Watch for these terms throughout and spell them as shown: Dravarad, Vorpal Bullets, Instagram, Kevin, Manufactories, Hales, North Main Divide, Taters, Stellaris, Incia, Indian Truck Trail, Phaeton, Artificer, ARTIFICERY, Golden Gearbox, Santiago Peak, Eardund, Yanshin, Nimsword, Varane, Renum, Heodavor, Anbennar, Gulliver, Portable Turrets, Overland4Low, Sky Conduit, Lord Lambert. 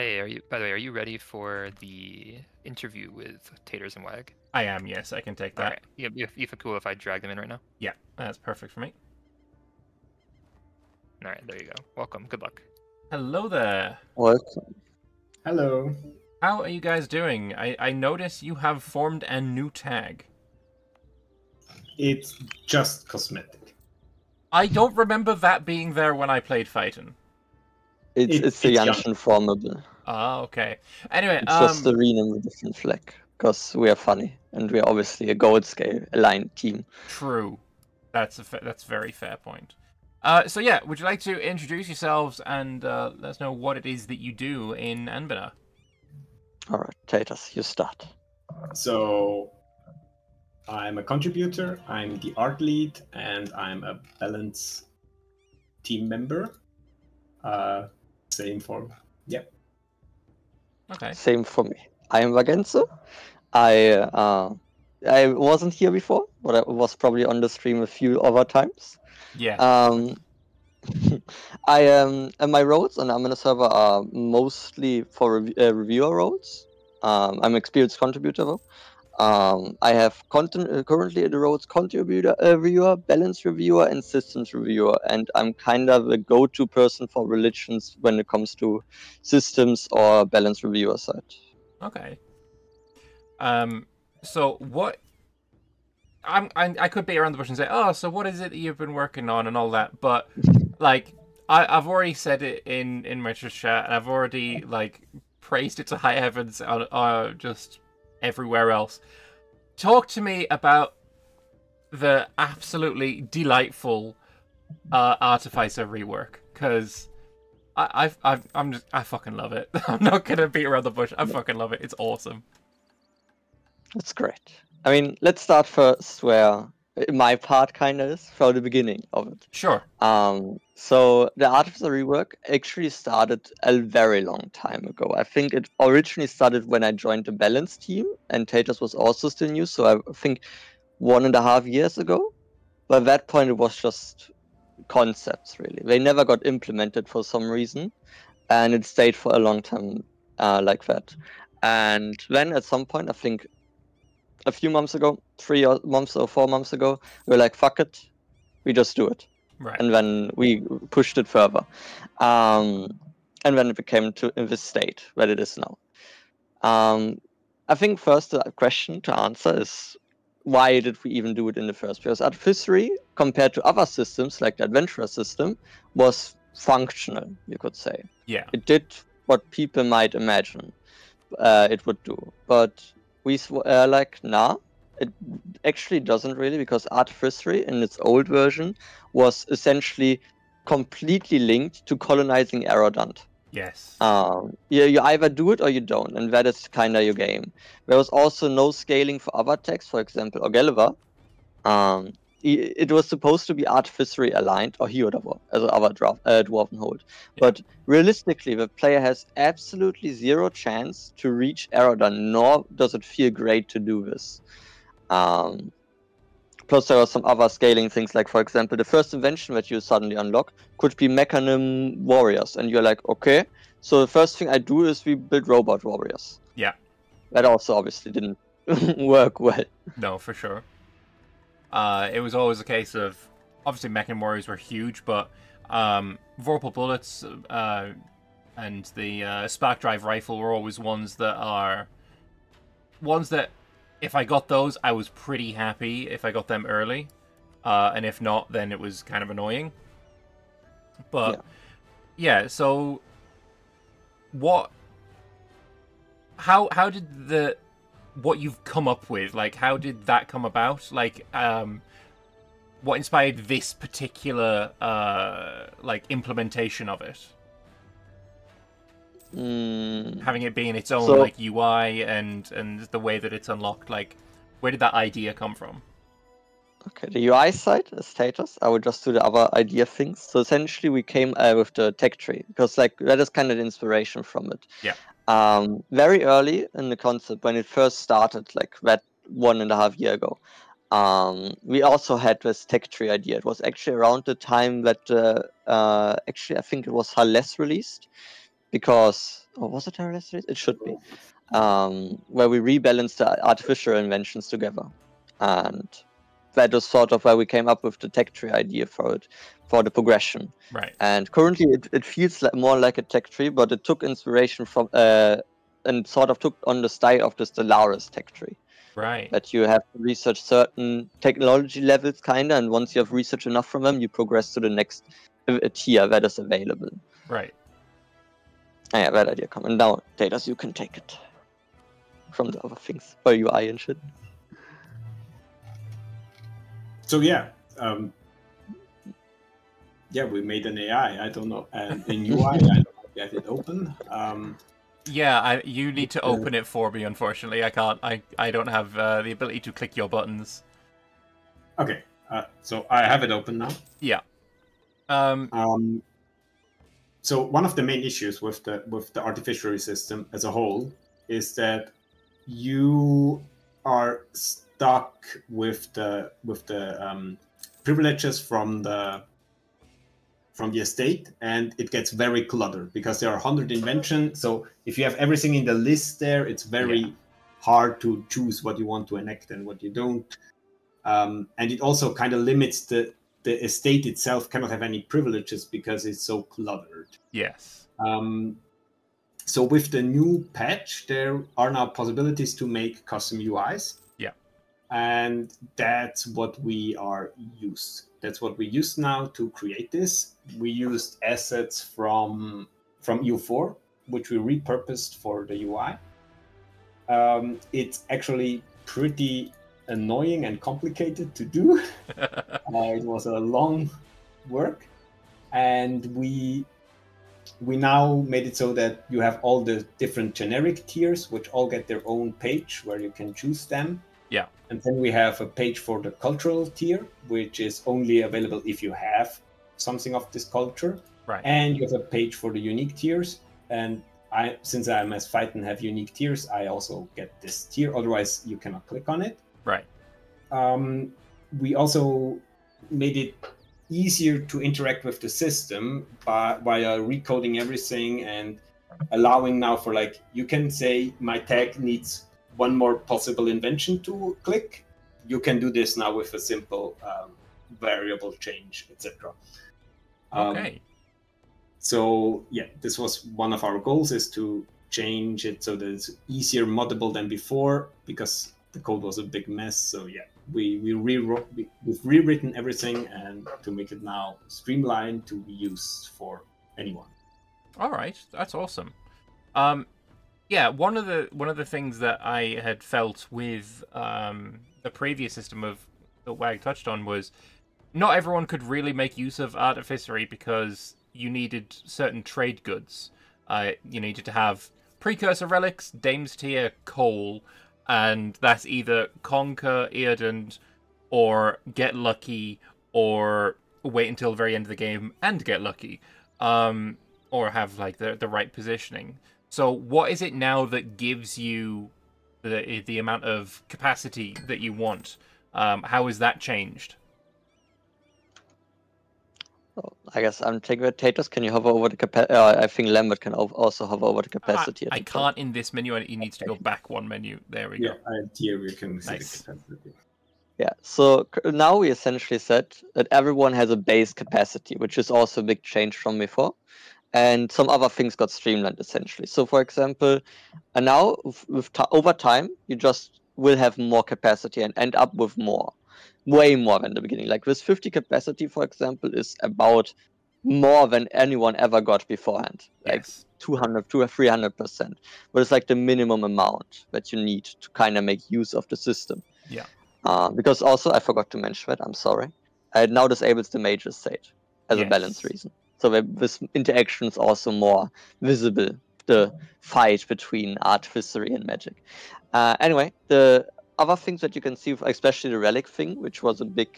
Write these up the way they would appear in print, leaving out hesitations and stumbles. Hey, by the way, are you ready for the interview with Taters and Wag? I am, yes. I can take that. All right. You feel cool if I drag them in right now? Yeah, that's perfect for me. All right, there you go. Welcome. Good luck. Hello there. Welcome. Hello. How are you guys doing? I notice you have formed a new tag. It's just cosmetic. I don't remember that being there when I played Phaeton. It's the Yanshin form of the... Ah, okay. Anyway, it's just the Renum with a different flag, because we are funny, and we are obviously a gold scale aligned team. True. That's a very fair point. So yeah, would you like to introduce yourselves and let us know what it is that you do in Anbennar? Alright, Taters, you start. So, I'm a contributor, I'm the art lead, and I'm a balance team member. Same for... Yep. Okay. Same for me. I'm Wagentzu. I wasn't here before, but I was probably on the stream a few other times. Yeah. I am... And my roles on Anbennar server are mostly for reviewer roles. I'm an experienced contributor though. I have currently the roles contributor, reviewer, balance reviewer, and systems reviewer, and I'm kind of a go-to person for religions when it comes to systems or balance reviewer side. Okay. So what? I could be around the bush and say, oh, so what is it that you've been working on and all that, but like I've already said it in my chat, and I've already like praised it to high heavens on just everywhere else. Talk to me about the absolutely delightful Artificer rework, because I fucking love it. I'm not gonna beat around the bush. I fucking love it. It's awesome. That's great. I mean, let's start first where my part kind of is from the beginning of it. Sure. So the Artificer rework actually started a very long time ago. I think it originally started when I joined the balance team, and Taters was also still new, so I think 1.5 years ago. By that point, it was just concepts, really. They never got implemented for some reason, and it stayed for a long time like that. And then at some point, I think a few months ago, 3 or 4 months ago, we were like, fuck it, we just do it. Right. And then we pushed it further. And then it became to in this state that it is now. I think first the question to answer is, why did we even do it in the first place? Artificery, compared to other systems, like the Adventurer system, was functional, you could say. Yeah. It did what people might imagine it would do. But we were like, nah, it actually doesn't really, because Artificery in its old version was essentially completely linked to colonizing Aerodont. Yes. You either do it or you don't, and that is kind of your game. There was also no scaling for other techs, for example, or Gulliver. It was supposed to be Artificery aligned, or Heodavor, as other Dwarven Hold. Yeah. But realistically, the player has absolutely zero chance to reach Aerodont, nor does it feel great to do this. Plus, there are some other scaling things, like, for example, the first invention that you suddenly unlock could be Mechanim Warriors, and you're like, okay, so the first thing I do is we build robot warriors. Yeah. That also obviously didn't work well. No, for sure. It was always a case of, obviously, Mechanim Warriors were huge, but Vorpal Bullets and the Spark Drive Rifle were always ones that, if I got those, I was pretty happy if I got them early. And if not, then it was kind of annoying. But, yeah, so what... How did the... what you've come up with, like, how did that come about? Like, what inspired this particular, like, implementation of it? Having it be in its own, so, like, UI and the way that it's unlocked, like, where did that idea come from? Okay, the UI side is status. I will just do the other idea things. So essentially we came with the tech tree, because, like, that is kind of the inspiration from it. Yeah. Very early in the concept, when it first started, like that 1.5 years ago, we also had this tech tree idea. It was actually around the time that, actually, I think it was Hales released, because or was it Terra Lesteries? It should be. Where we rebalanced the artificial inventions together. And that was sort of where we came up with the tech tree idea for it, for the progression. Right. And currently it feels like more like a tech tree, but it took inspiration from and sort of took on the style of the Stellaris tech tree. Right. That you have to research certain technology levels, kind of, and once you have researched enough from them, you progress to the next tier that is available. Right. Yeah, that idea comes. And now, Taters, you can take it from the other things, or UI and shit. So yeah, we made an AI. I don't know, and in UI, I don't get it open. Yeah, you need to open it for me. Unfortunately, I can't. I don't have the ability to click your buttons. Okay, so I have it open now. Yeah. So one of the main issues with the artificial system as a whole is that you are stuck with the privileges from the. From the estate, and it gets very cluttered because there are 100 inventions. So if you have everything in the list there, it's very hard to choose what you want to enact and what you don't. And it also kind of limits the estate itself cannot have any privileges because it's so cluttered. Yes. So with the new patch, there are now possibilities to make custom UIs. Yeah. And that's what we are used. That's what we use now to create this. We used assets from EU4, which we repurposed for the UI. It's actually pretty annoying and complicated to do. It was a long work. And we now made it so that you have all the different generic tiers, which all get their own page where you can choose them. Yeah. And then we have a page for the cultural tier, which is only available if you have something of this culture. Right. And you have a page for the unique tiers. And I, since I'm as Phaeton have unique tiers, I also get this tier. Otherwise, you cannot click on it. Right. We also made it easier to interact with the system by recoding everything and allowing now for, like, you can say my tag needs one more possible invention to click. You can do this now with a simple variable change, etc. Okay. So yeah, this was one of our goals, is to change it so that it's easier moddable than before, because the code was a big mess. So yeah, we've rewritten everything and to make it now streamlined to be used for anyone. All right, that's awesome. Yeah, one of the things that I had felt with the previous system of that Wag touched on was not everyone could really make use of artificery because you needed certain trade goods. You needed to have precursor relics, Dame's tier, coal, and that's either conquer Eardund or get lucky or wait until the very end of the game and get lucky, or have like the right positioning. So what is it now that gives you the amount of capacity that you want? How has that changed? Well, I guess I'm taking the Taters. Can you hover over the capacity? I think Lambert can also hover over the capacity. I can't in this menu. He needs to go back one menu. There we go. Yeah, here we can see the capacity. Yeah, so now we essentially said that everyone has a base capacity, which is also a big change from before. And some other things got streamlined, essentially. So, for example, now, over time, you just will have more capacity and end up with more. Way more than the beginning. Like, this 50 capacity, for example, is about more than anyone ever got beforehand. Like, yes. 200 to 300%. But it's, like, the minimum amount that you need to kind of make use of the system. Yeah. Because also, I forgot to mention that, I'm sorry. It now disables the major state as a balance reason. So this interaction is also more visible, the fight between artificery and magic. Anyway, the other things that you can see, especially the relic thing, which was a big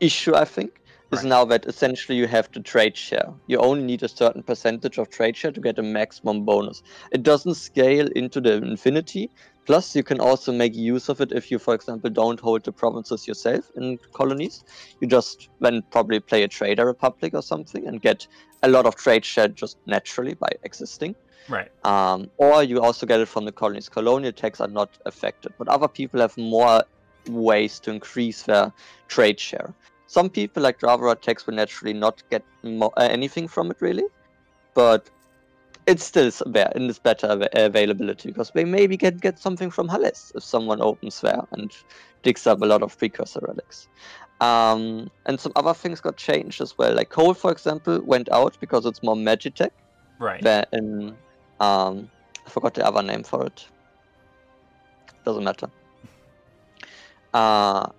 issue, I think, is now that essentially you have the trade share. You only need a certain percentage of trade share to get a maximum bonus. It doesn't scale into the infinity. Plus, you can also make use of it if you, for example, don't hold the provinces yourself in colonies. You just then probably play a trader republic or something and get a lot of trade share just naturally by existing. Right. Or you also get it from the colonies. Colonial tax are not affected, but other people have more ways to increase their trade share. Some people, like Dravarad tax, will naturally not get anything from it, really. But it's still there in this better availability, because they maybe can get something from Hales if someone opens there and digs up a lot of precursor relics. And some other things got changed as well. Like coal, for example, went out because it's more Magitech. Right. Than, I forgot the other name for it. Doesn't matter.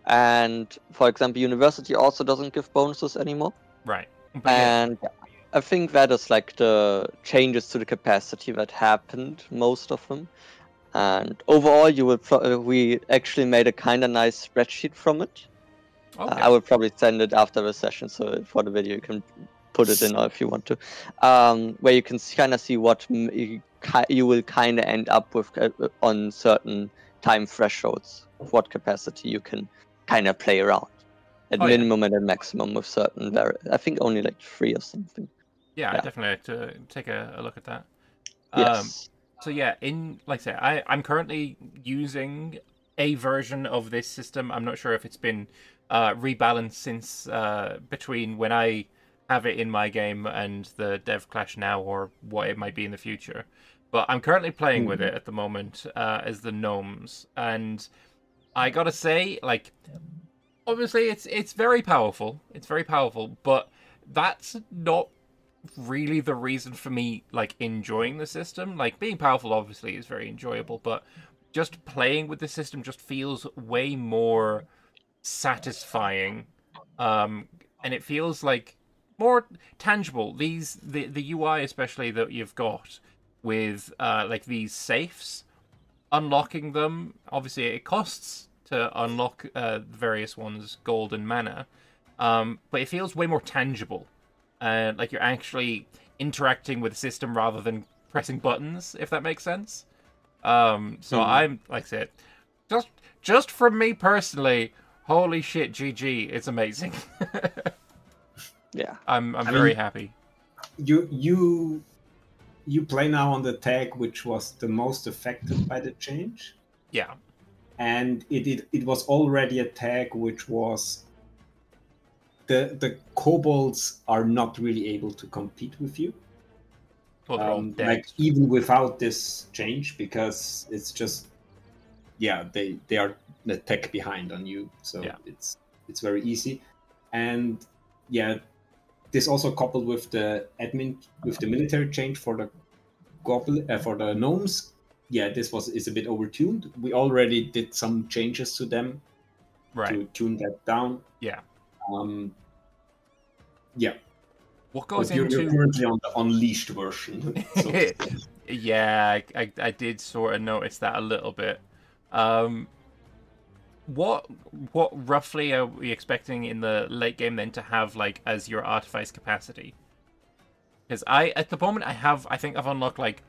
And, for example, university also doesn't give bonuses anymore. Right. But and yeah. I think that is like the changes to the capacity that happened, most of them. And overall, you will we actually made a kind of nice spreadsheet from it. Okay. I will probably send it after the session, so for the video you can put it in, or if you want to, where you can kind of see what you will kind of end up with on certain time thresholds, of what capacity you can kind of play around at minimum and at maximum with certain I think only like 3 or something. Yeah, yeah. I definitely like to take a look at that. Yes. So yeah, in like I say, I'm currently using a version of this system. I'm not sure if it's been rebalanced since between when I have it in my game and the dev clash now, or what it might be in the future. But I'm currently playing with it at the moment as the gnomes, and I gotta say, like, obviously it's very powerful. It's very powerful, but that's not really the reason for me like enjoying the system. Like, being powerful obviously is very enjoyable, but just playing with the system just feels way more satisfying, and it feels like more tangible. These the UI especially that you've got with like these safes, unlocking them. Obviously, it costs to unlock various ones, gold and mana, but it feels way more tangible. Like you're actually interacting with the system rather than pressing buttons, if that makes sense. So I'm like I said, just from me personally, holy shit, GG, it's amazing. Yeah, I'm very happy. You play now on the tag which was the most affected by the change. Yeah, and it was already a tag which was the kobolds are not really able to compete with you. Well, like even without this change, because it's just they are the tech behind on you, so it's very easy. And yeah. This also coupled with the military change for the gnomes. Yeah, this is a bit overtuned. We already did some changes to them to tune that down. Yeah. Yeah. What goes you're currently on the unleashed version. So yeah, I did sort of notice that a little bit. What roughly are we expecting in the late game then to have like as your artifice capacity? Because I at the moment I think I've unlocked like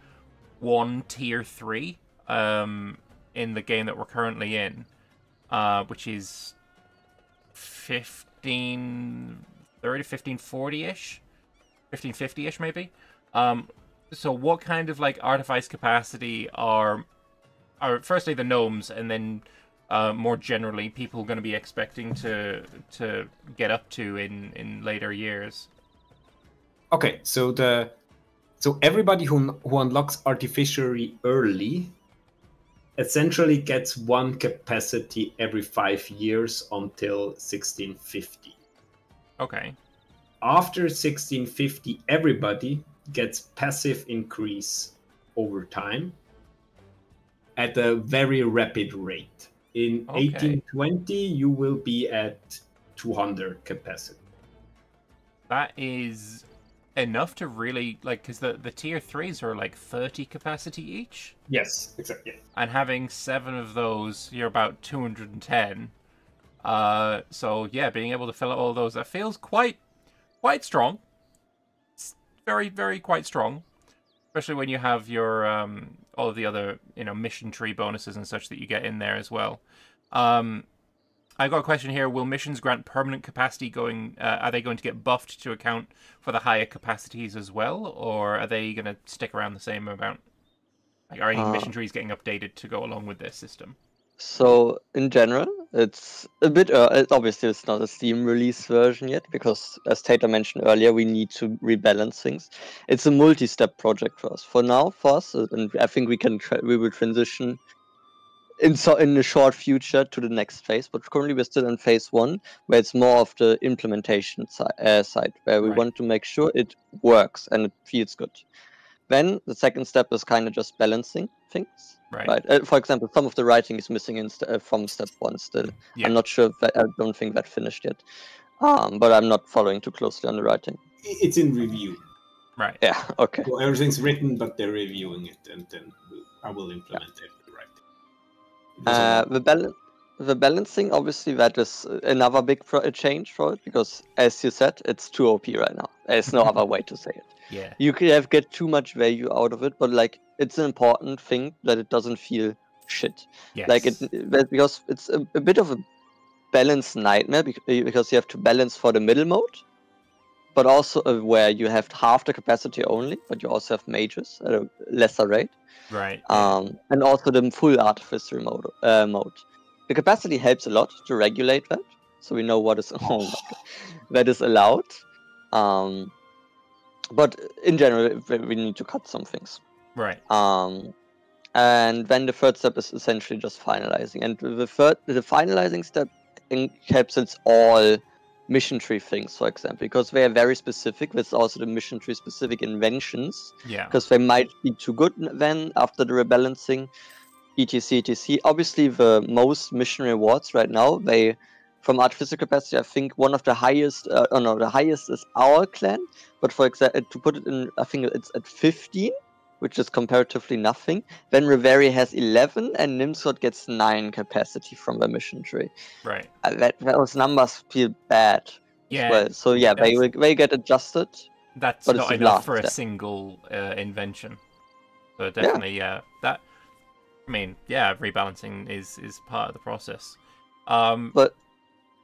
one tier 3 in the game that we're currently in, which is 1530, 1540 ish, 1550 ish maybe. So what kind of like artifice capacity are firstly the gnomes, and then more generally people going to be expecting to get up to in later years? Okay, so everybody who unlocks artificery early essentially gets one capacity every 5 years until 1650. Okay. After 1650, everybody gets passive increase over time at a very rapid rate. In 1820, you will be at 200 capacity. That is enough to really, like, because the tier 3s are like 30 capacity each. Yes, exactly. And having 7 of those, you're about 210. So yeah, being able to fill out all those, that feels quite strong. It's very, very quite strong. Especially when you have your all of the other mission tree bonuses and such that you get in there as well. I've got a question here. Will missions grant permanent capacity going... are they going to get buffed to account for the higher capacities as well? Or are they going to stick around the same amount? Like, are any mission trees getting updated to go along with this system? So, in general, it's a bit... obviously, it's not a Steam release version yet, because, as Tater mentioned earlier, we need to rebalance things. It's a multi-step project for us. For now, for us, and I think we will transition... in the short future to the next phase, but currently we're still in phase one, where it's more of the implementation side, where we want to make sure it works and it feels good. Then the second step is kind of just balancing things. Right. For example, some of the writing is missing in from step one still. Yeah. I'm not sure. I don't think that finished yet, but I'm not following too closely on the writing. It's in review. Right. Yeah. Okay. So everything's written, but they're reviewing it, and then I will implement it. The balancing, obviously, that is another big change for it, because, as you said, it's too OP right now. There's no other way to say it. Yeah, you could get too much value out of it, but like, it's an important thing that it doesn't feel shit. Yes. Like it, because it's a bit of a balance nightmare, because you have to balance for the middle mode, but also where you have half the capacity only, but you also have mages at a lesser rate. Right. And also the full artificer mode. The capacity helps a lot to regulate that, so we know what is that is allowed. But in general, we need to cut some things. Right. And then the third step is essentially just finalizing. And the finalizing step encapsulates all mission tree things, for example, because they are very specific. There's also the mission tree specific inventions, yeah, because they might be too good then after the rebalancing, etc, etc. Obviously, the most mission rewards right now, they from artificial capacity, I think one of the highest, the highest is our clan, but for example, to put it in, I think it's at 15, which is comparatively nothing. Then Reverie has 11, and Nimsword gets 9 capacity from the mission tree. Right. Those numbers feel bad. Yeah. Well. So yeah, they get adjusted. That's not enough for a single invention. So definitely, yeah. That. I mean, yeah, rebalancing is part of the process. But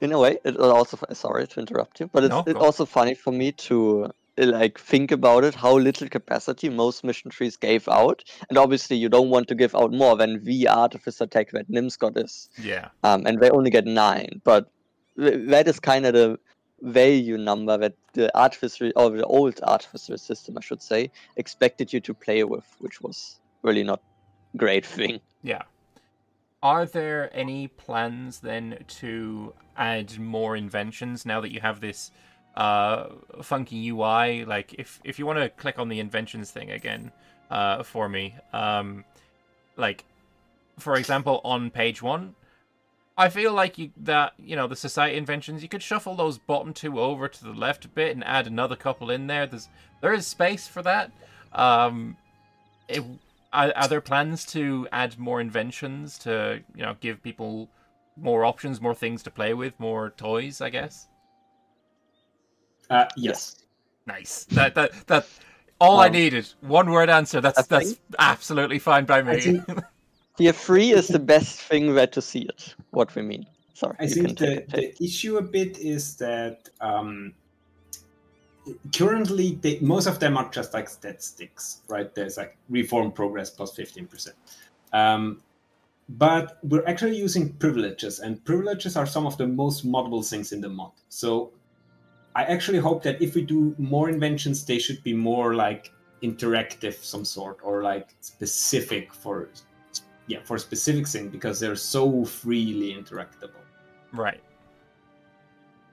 in a way, it also. Sorry to interrupt you, but it's also funny for me to. Like, think about it, how little capacity most mission trees gave out, and obviously you don't want to give out more than the artificer tech that Nimscott is. Yeah. And they only get 9, but that is kind of the value number that the artificer, or the old artificer system, I should say, expected you to play with, which was really not a great thing. Yeah. Are there any plans then to add more inventions now that you have this? Funky UI, like if you want to click on the inventions thing again for me, like for example on page 1, I feel like the society inventions, you could shuffle those bottom 2 over to the left a bit and add another couple in there. There is space for that. Are there plans to add more inventions to give people more options, more things to play with, more toys, I guess? Yes. Nice. That. All I needed. One word answer. That's absolutely fine by me. Tier 3 is the best thing where to see it. What we mean. Sorry. I think the issue a bit is that currently most of them are just like stat sticks, right? There's like reform progress plus 15%. But we're actually using privileges, and privileges are some of the most moddable things in the mod. So. I actually hope that if we do more inventions, they should be more like interactive some sort, or like specific for specific thing, because they're so freely interactable. Right.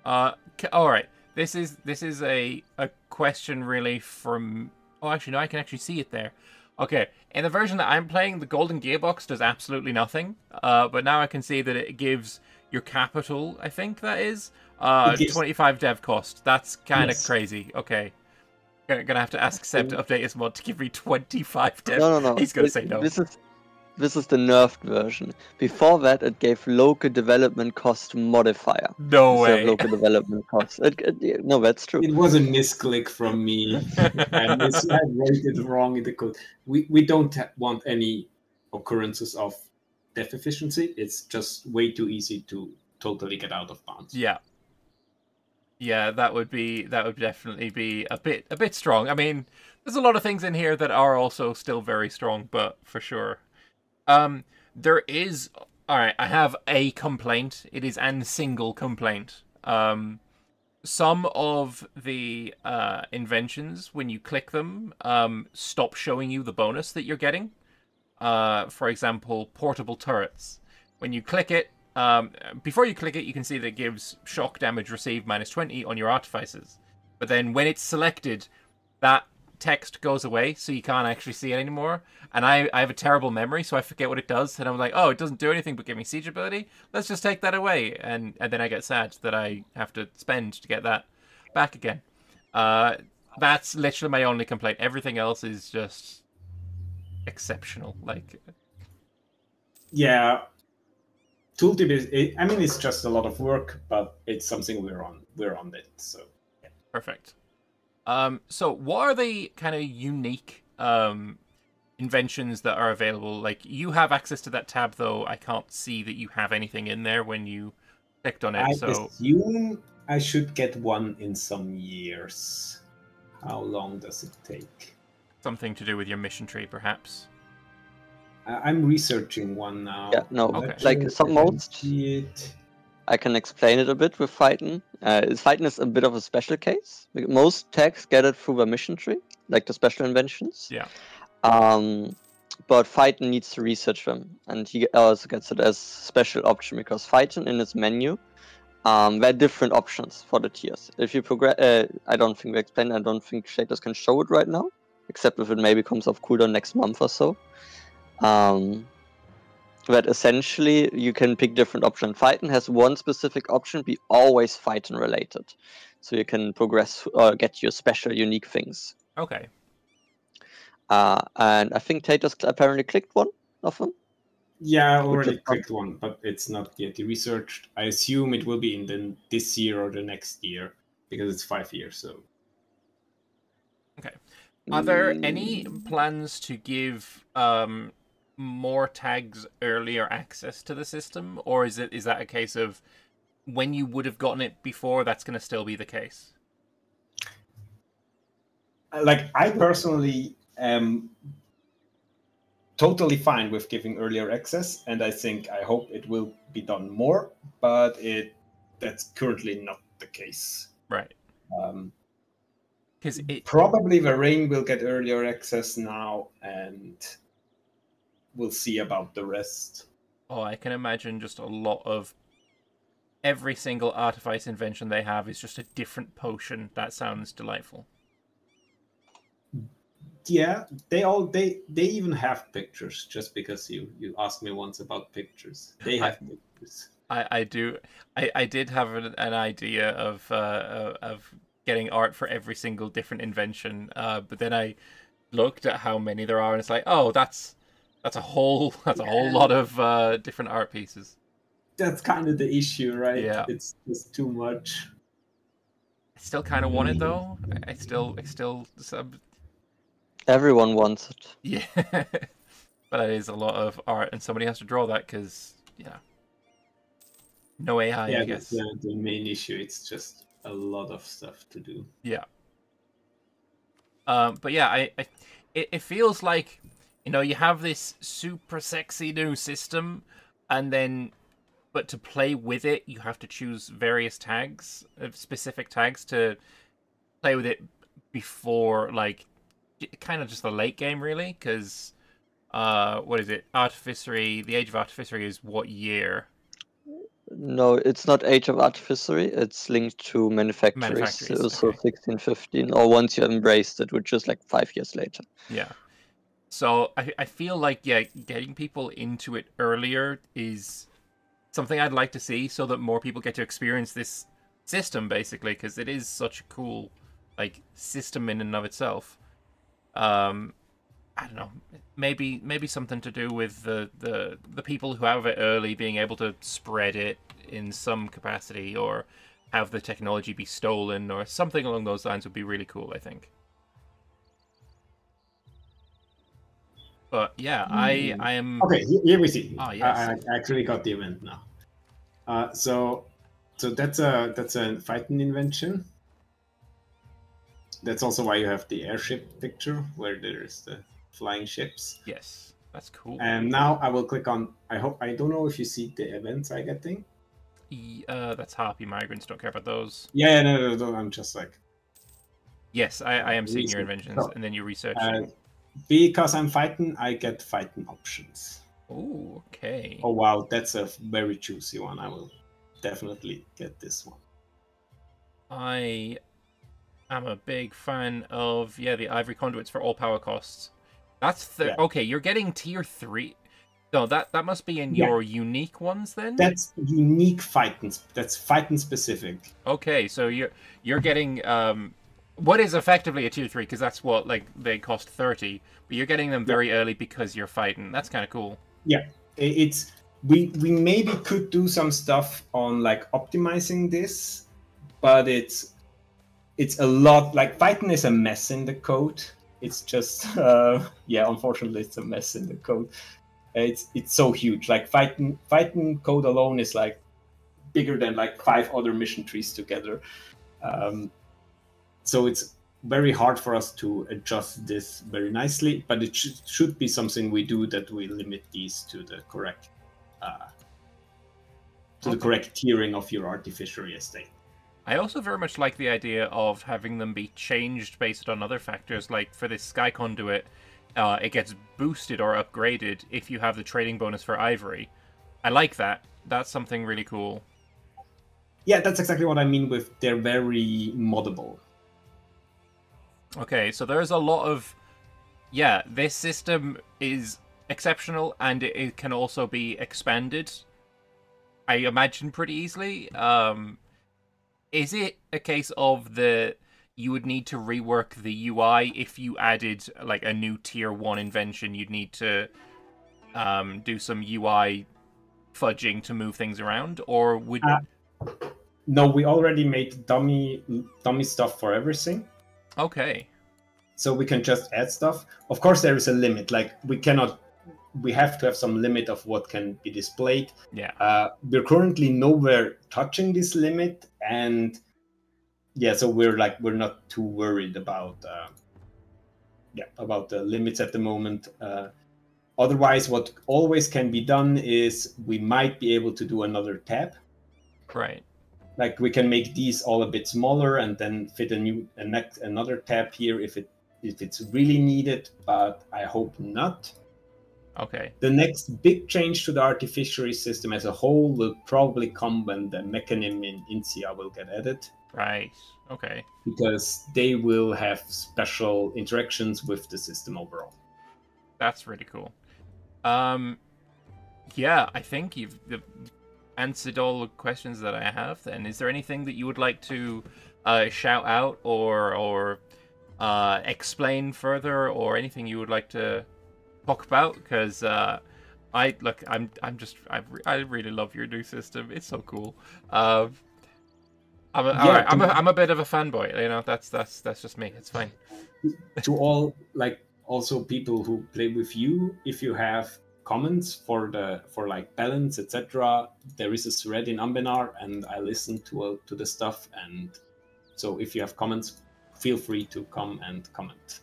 All right. This is a question really from. Oh, actually no, I can actually see it there. Okay. In the version that I'm playing, the Golden Gearbox does absolutely nothing. But now I can see that it gives your capital. I think that is. 25 dev cost. That's kind of crazy. Okay. Gonna have to ask Seb to update his mod to give me 25 dev. No. He's gonna say no. This is the nerfed version. Before that, it gave local development cost modifier. No way. Local development cost. No, that's true. It was a misclick from me. I wrote it wrong in the code. We don't want any occurrences of dev efficiency. It's just way too easy to totally get out of bounds. Yeah. Yeah, that would definitely be a bit strong. I mean, there's a lot of things in here that are also still very strong, but for sure. There is... Alright, I have a complaint. It is an single complaint. Some of the inventions, when you click them, stop showing you the bonus that you're getting. For example, portable turrets. When you click it, before you click it, you can see that it gives shock damage received -20 on your artificers. But then when it's selected, that text goes away, so you can't actually see it anymore. And I have a terrible memory, so I forget what it does. And I'm like, oh, it doesn't do anything but give me siege ability. Let's just take that away. And then I get sad that I have to spend to get that back again. That's literally my only complaint. Everything else is just exceptional. Like, yeah. Tooltip is, I mean, it's just a lot of work, but it's something we're on it. So yeah. Perfect. So what are the kind of unique inventions that are available? Like, you have access to that tab, though I can't see that you have anything in there when you clicked on it. I assume I should get one in some years. How long does it take? Something to do with your mission tree, perhaps. I'm researching one now. Yeah, no, okay. Like some modes. I can explain it a bit with Phaeton. Phaeton is a bit of a special case. Most tags get it through a mission tree, like the special inventions. Yeah. But Phaeton needs to research them, and he also gets it as special option because Phaeton in his menu, there are different options for the tiers. If you progress, I don't think we explained. I don't think Shaders can show it right now, except if it maybe comes off cooldown next month or so. But essentially you can pick different options. Phaeton has one specific option, be always Phaeton related, so you can progress or get your special unique things. Okay. And I think Taters apparently clicked one of them. Yeah, I already clicked one, but it's not yet researched. I assume it will be in this year or the next year, because it's 5 years. So okay, are there any plans to give more tags earlier access to the system, or is that a case of when you would have gotten it before, that's going to still be the case? Like, I personally am totally fine with giving earlier access, and I hope it will be done more, but that's currently not the case. Right. Because probably Varane will get earlier access now, and we'll see about the rest. Oh, I can imagine just a lot of... Every single artifice invention they have is just a different potion. That sounds delightful. Yeah, they even have pictures, just because you asked me once about pictures. They have pictures. I did have an idea of getting art for every single different invention, but then I looked at how many there are, and it's like, oh, that's a whole lot of different art pieces. That's kind of the issue, right? Yeah. It's just too much. I still kind of want it, though. I still everyone wants it. Yeah. But it is a lot of art, and somebody has to draw that, because, yeah. No AI, yeah, I guess. Yeah, the main issue. It's just a lot of stuff to do. Yeah. But yeah, it feels like... You know, you have this super sexy new system, and then, but to play with it, you have to choose various tags, specific tags to play with it before, like, kind of just the late game, really, because, what is it? Artificery, the Age of Artificery is what year? No, it's not Age of Artificery, it's linked to Manufactories. So okay. 1615, or once you embraced it, which is like 5 years later. Yeah. So I feel like, yeah, getting people into it earlier is something I'd like to see, so that more people get to experience this system, basically, because it is such a cool, like, system in and of itself. I don't know, maybe something to do with the people who have it early being able to spread it in some capacity, or have the technology be stolen, or something along those lines would be really cool, I think. But yeah, I am... Okay, here we see. Oh, yes. I actually got the event now. So that's a Phaeton invention. That's also why you have the airship picture where there's the flying ships. Yes, that's cool. And now I will click on. I don't know if you see the events I get thing. That's harpy migrants. Don't care about those. Yeah, no. I'm just like. Yes, I am seeing your inventions, so, and then you research. Because I'm Phaeton, I get Phaeton options. Oh, okay. Oh wow, that's a very juicy one. I will definitely get this one. I am a big fan of the ivory conduits for all power costs. That's okay. You're getting tier 3. No, that must be in your unique ones then. That's unique Phaeton. That's Phaeton specific. Okay, so you're getting what is effectively a tier 3, because that's what like they cost 30, but you're getting them very early because you're Phaeton. That's kind of cool. Yeah, it's we maybe could do some stuff on like optimizing this, but it's a lot like Phaeton is a mess in the code. It's just unfortunately it's a mess in the code. It's so huge. Like Phaeton code alone is like bigger than like 5 other mission trees together. So it's very hard for us to adjust this very nicely, but it should be something we do that we limit these to the correct tiering of your artificiary estate. I also very much like the idea of having them be changed based on other factors. Like for this Sky Conduit, it gets boosted or upgraded if you have the trading bonus for ivory. I like that. That's something really cool. Yeah, that's exactly what I mean with they're very moddable. Okay, so there's a lot of... Yeah, this system is exceptional, and it can also be expanded, I imagine, pretty easily. Is it a case of you would need to rework the UI if you added, like, a new Tier 1 invention? You'd need to do some UI fudging to move things around? Or would... No, we already made dummy stuff for everything. Okay, so we can just add stuff. Of course, there is a limit. Like we have to have some limit of what can be displayed. Yeah, we're currently nowhere touching this limit, and so we're not too worried about the limits at the moment. Otherwise, what always can be done is we might be able to do another tab. Right. Like we can make these all a bit smaller and then fit another tab here if it's really needed, but I hope not. Okay. The next big change to the artificery system as a whole will probably come when the Mechanim in Incia will get added. Right. Okay. Because they will have special interactions with the system overall. That's really cool. I think you've answered all the questions that I have then. Is there anything that you would like to shout out or explain further, or anything you would like to talk about? Because I really love your new system. It's so cool. I'm a bit of a fanboy, you know. That's just me. It's fine. To all, like, also people who play with you, if you have comments for like balance, etc. There is a thread in Anbennar, and I listen to the stuff. And so, if you have comments, feel free to come and comment.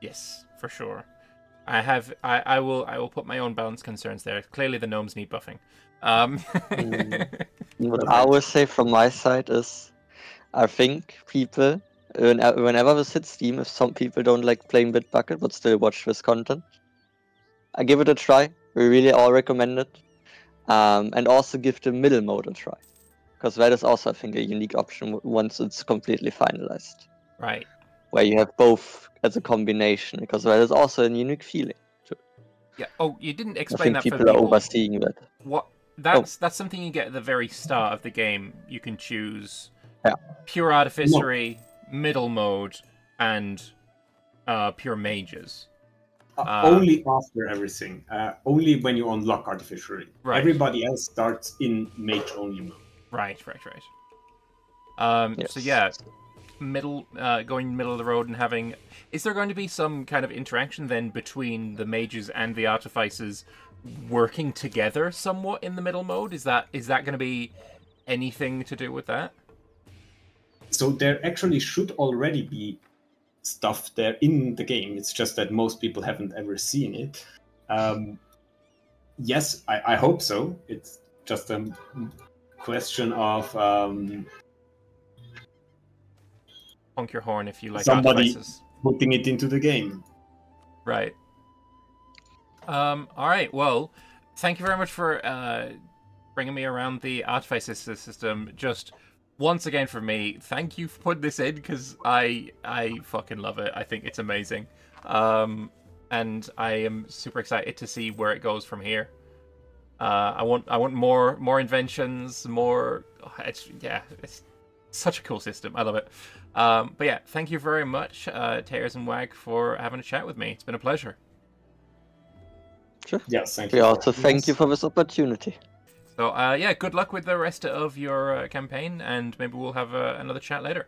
Yes, for sure. I will put my own balance concerns there. Clearly, the gnomes need buffing. What I would say from my side is, I think people whenever we hit Steam, if some people don't like playing Bitbucket but still watch this content, I give it a try. We really all recommend it. And also give the middle mode a try, because that is also, I think, a unique option once it's completely finalized. Right. Where you have both as a combination, because that is also a unique feeling too. Yeah. Oh, you didn't explain that for people. People are overseeing that. What? That's something you get at the very start of the game. You can choose pure artificery, middle mode, and pure mages. Only after everything. Only when you unlock artificery. Right. Everybody else starts in mage-only mode. Right. Yes. So going middle of the road and having... Is there going to be some kind of interaction then between the mages and the artificers working together somewhat in the middle mode? Is that going to be anything to do with that? So there actually should already be stuff there in the game. It's just that most people haven't ever seen it. Yes, I hope so. It's just a question of... honk your horn if you like somebody putting it into the game. Right. All right, well, thank you very much for bringing me around the artifices system. Just once again for me, thank you for putting this in, because I fucking love it. I think it's amazing. And I am super excited to see where it goes from here. I want more inventions, more... It's such a cool system. I love it. But yeah, thank you very much, Taters and Wag, for having a chat with me. It's been a pleasure. Sure. Yes, thank you. We also thank you for this opportunity. So, yeah, good luck with the rest of your campaign, and maybe we'll have another chat later.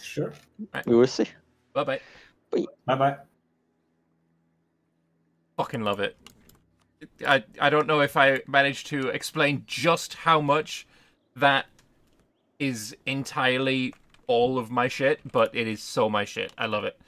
Sure. Right. We will see. Bye-bye. Bye-bye. Fucking love it. I don't know if I managed to explain just how much that is entirely all of my shit, but it is so my shit. I love it.